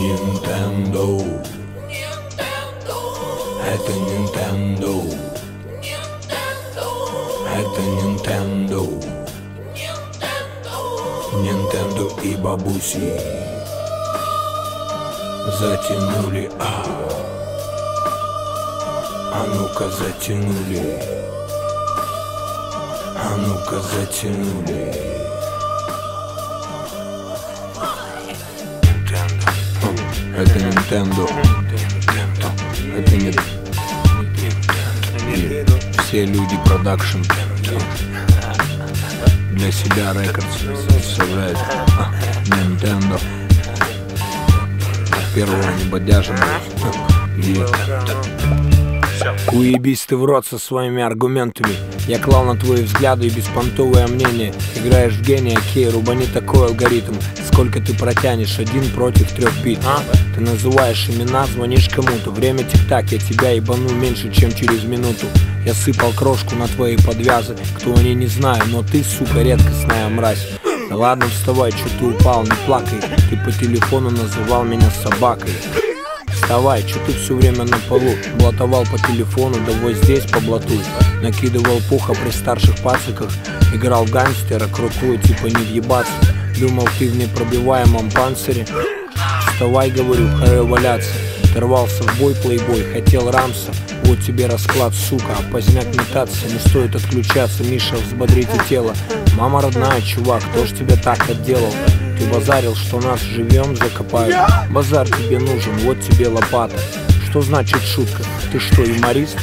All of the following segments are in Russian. Nintendo. Это Nintendo. Это Nintendo. Nintendo и бабуси затянули, а ну-ка затянули, а ну-ка затянули. Это Nintendo. Это нет. И все люди продакшн для себя рекорд представляет Nintendo. Первого небодяжного. Уебись ты в рот со своими аргументами. Я клал на твои взгляды и беспонтовое мнение. Играешь в гения, окей, рубани такой алгоритм. Сколько ты протянешь, 1 против 3 бит, а? Ты называешь имена, звонишь кому-то. Время тик-так, я тебя ебану меньше, чем через минуту. Я сыпал крошку на твои подвязы. Кто они, не знаю, но ты, сука, редкостная мразь. Да ладно, вставай, чё ты упал, не плакай. Ты по телефону называл меня собакой. Вставай, чё ты все время на полу? Блатовал по телефону, да вот здесь поблатуй. Накидывал пуха при старших пациках. Играл в гангстера, крутую, типа не въебаться. Думал, ты в непробиваемом панцире. Вставай, говорю, харе валяться. Ты рвался в бой, плейбой, хотел рамса. Вот тебе расклад, сука, а поздняк метаться. Не стоит отключаться, Миша, взбодрите тело. Мама родная, чувак, кто ж тебя так отделал? Ты базарил, что нас живьем закопают. Базар тебе нужен, вот тебе лопата. Что значит шутка? Ты что, юморист?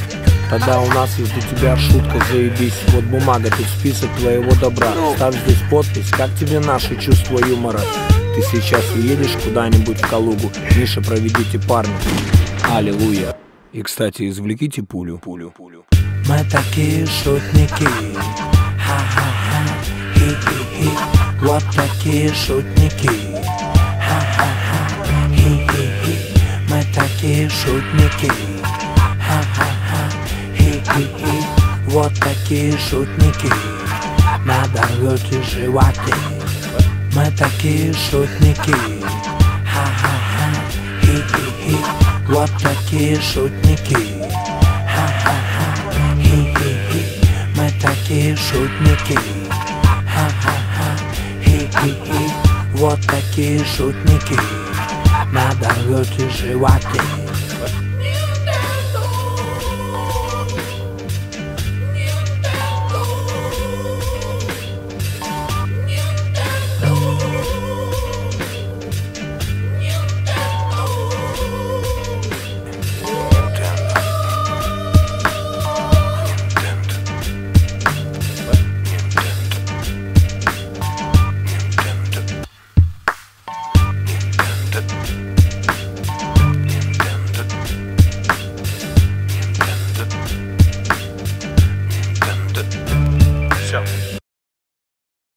Тогда у нас есть для тебя шутка, заебись. Вот бумага, тут список твоего добра. Ставь здесь подпись, как тебе наше чувство юмора. Ты сейчас уедешь куда-нибудь в Калугу. Миша, проведите парня. Аллилуйя. И, кстати, извлеките пулю. Мы такие шутники. Ха-ха-ха. Хи-хи-хи. Вот такие шутники. Ха-ха-ха. Хи-хи-хи. Мы такие шутники. Ха-ха-ха. Хи-хи-хи. Вот такие шутники. Надорвете животы. Мы такие шутники. Ха-ха-ха. Хи-хи-хи. Вот такие шутники. Ха-ха-ха. Хи-хи-хи. Мы такие шутники. Ха-ха-ха. Хи-хи-хи. Вот такие шутники. Надорвете животы.